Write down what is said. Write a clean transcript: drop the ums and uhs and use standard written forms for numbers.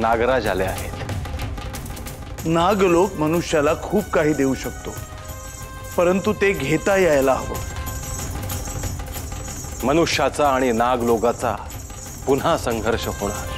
नागराज आले आहेत। नागलोक मनुष्याला खूप काही देऊ शकतो, परंतु ते घेता यायला हवं। मनुष्याचा आणि नागलोकाचा पुन्हा संघर्ष होणार।